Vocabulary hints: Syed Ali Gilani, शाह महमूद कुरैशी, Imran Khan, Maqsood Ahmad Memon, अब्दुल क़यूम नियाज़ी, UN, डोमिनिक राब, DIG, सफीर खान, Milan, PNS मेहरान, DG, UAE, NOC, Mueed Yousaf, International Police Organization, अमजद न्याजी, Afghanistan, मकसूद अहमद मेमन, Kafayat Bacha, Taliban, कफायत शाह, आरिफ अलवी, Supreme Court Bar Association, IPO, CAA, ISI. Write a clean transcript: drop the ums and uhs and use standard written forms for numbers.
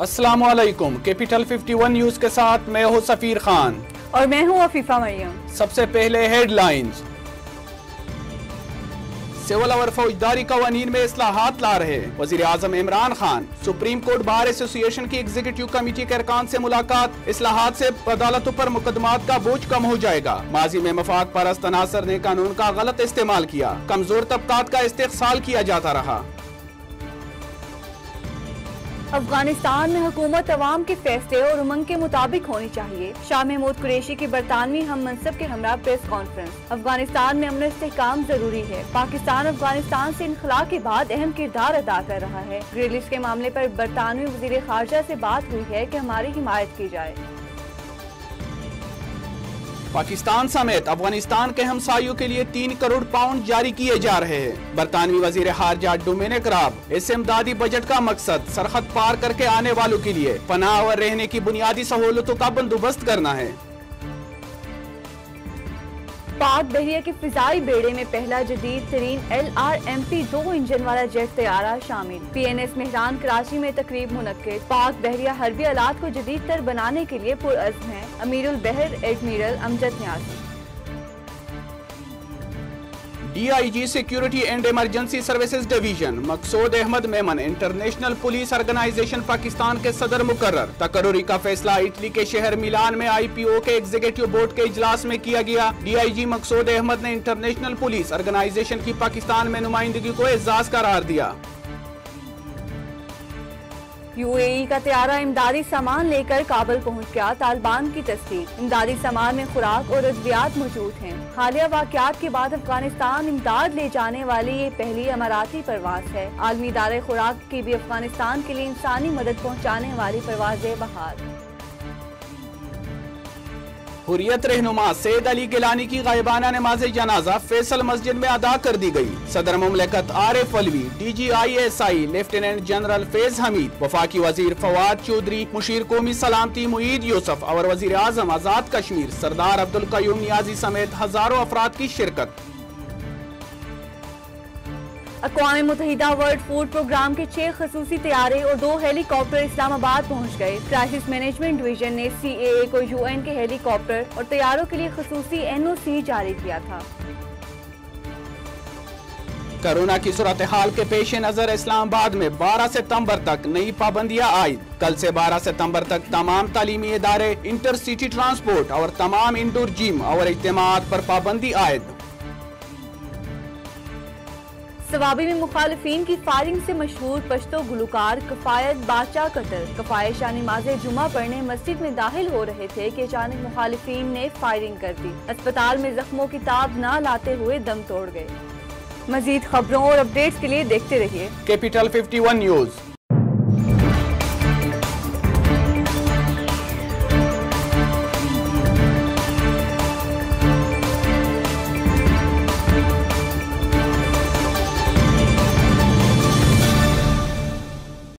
अस्सलामुअलैकुम। Capital 51 news के साथ मैं हूँ सफीर खान और मैं हूँ अफीफा मरियम। सबसे पहले हेडलाइंस। सिविल और फौजदारी कानून में इस्लाहात ला रहे वजीर आजम Imran Khan. Supreme court bar association की एग्जीक्यूटिव कमेटी के अरकान से मुलाकात। इस्लाहात से अदालतों पर मुकदमात का बोझ कम हो जाएगा। माजी में मफाद परस्त अनासर ने कानून का गलत इस्तेमाल किया, कमजोर तबकात का इस्तेहसाल किया जाता रहा। अफगानिस्तान में हुकूमत अवाम के फैसले और उमंग के मुताबिक होनी चाहिए। शाह महमूद कुरैशी की बरतानवी हम मनसब के हमरा प्रेस कॉन्फ्रेंस। अफगानिस्तान में अमन इस्तेहकाम जरूरी है। पाकिस्तान अफगानिस्तान से इनखला के बाद अहम किरदार अदा कर रहा है। ग्रिलिश के मामले पर बरतानवी वजीर खारजा से बात हुई है कि हमारी हिमायत की जाए। पाकिस्तान समेत अफगानिस्तान के हमसायों के लिए 3 करोड़ पाउंड जारी किए जा रहे हैं। बरतानवी वजीर खारजा डोमिनिक राब इस इमदादी बजट का मकसद सरहद पार करके आने वालों के लिए पनाह और रहने की बुनियादी सहूलतों का बंदोबस्त करना है। पाक बहरिया के फिजाई बेड़े में पहला जदीद तरीन LRMP 2 इंजन वाला जेट तैयारा शामिल। PNS मेहरान कराची में तकरीब मुनक्किद। पाक बहरिया हरबी आलात को जदीद तर बनाने के लिए पुरअज़्म है। अमीरुल बहर admiral अमजद न्याजी। DIG security and emergency services division मकसूद अहमद मेमन international police organisation Pakistan के सदर मुकर्रर। तकर्री का फैसला इटली के शहर मिलान में IPO के एग्जीक्यूटिव बोर्ड के इजलास में किया गया। DIG मकसूद अहमद ने इंटरनेशनल पुलिस ऑर्गेनाइजेशन की पाकिस्तान में नुमाइंदगी को एजाज करार दिया। UAE का तैयारा इमदादी सामान लेकर काबुल पहुँच गया। तालिबान की तस्दीक। इमदादी सामान में खुराक और अद्वियात मौजूद हैं। हालिया वाक़यात के बाद अफगानिस्तान इमदाद ले जाने वाली ये पहली अमाराती परवाज है। आलमी इदारे खुराक की भी अफगानिस्तान के लिए इंसानी मदद पहुँचाने वाली परवाजें बहाल। हुर्रियत रहनुमा सैयद अली गिलानी की गायबाना नमाज जनाजा फैसल मस्जिद में अदा कर दी गई। सदर मुमलकत आरिफ अलवी, DG ISI lieutenant general Faiz Hameed, वफाकी वजीर फवाद चौधरी, मुशीर कौमी सलामती मुईद यूसफ और वजीर आजम आज़ाद कश्मीर सरदार अब्दुल क़यूम नियाज़ी समेत हजारों अफराद की शिरकत। अक़वाम मुत्तहिदा वर्ल्ड फूड प्रोग्राम के 6 खसूसी तैयारे और 2 हेलीकॉप्टर इस्लामाबाद पहुँच गए। क्राइसिस मैनेजमेंट डिवीजन ने CAA को UN के हेलीकॉप्टर और तैयारों के लिए खसूसी NOC जारी किया था। कोरोना की सूरत हाल के पेश नज़र इस्लामाबाद में 12 सितंबर तक नई पाबंदियाँ आयद। कल से 12 सितंबर तक तमाम तालीमी इदारे, इंटरसिटी ट्रांसपोर्ट और तमाम इंडोर जिम और इज्तिमात पर पाबंदी आयद। स्वाबी में मुखालफीन की फायरिंग से मशहूर पश्तो गुलकार कफायत बाचा कत्ल। कफायत शाह नमाज जुमा पढ़ने मस्जिद में दाखिल हो रहे थे कि अचानक मुखालफीन ने फायरिंग कर दी। अस्पताल में जख्मों की ताब न लाते हुए दम तोड़ गए। मजीद खबरों और अपडेट्स के लिए देखते रहिए कैपिटल 51 न्यूज।